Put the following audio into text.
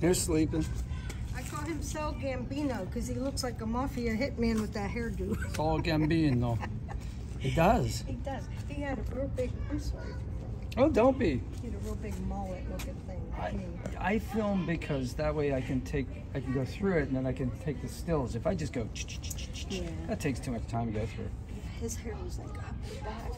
They're sleeping. I call him Saul Gambino because he looks like a mafia hitman with that hairdo. Saul Gambino. He does. He does. He had a real big, I'm sorry. Oh, don't be. He had a real big mullet looking thing. I film because that way I can go through it and then I can take the stills. If I just go, yeah. That takes too much time to go through. Yeah, his hair was like up the back.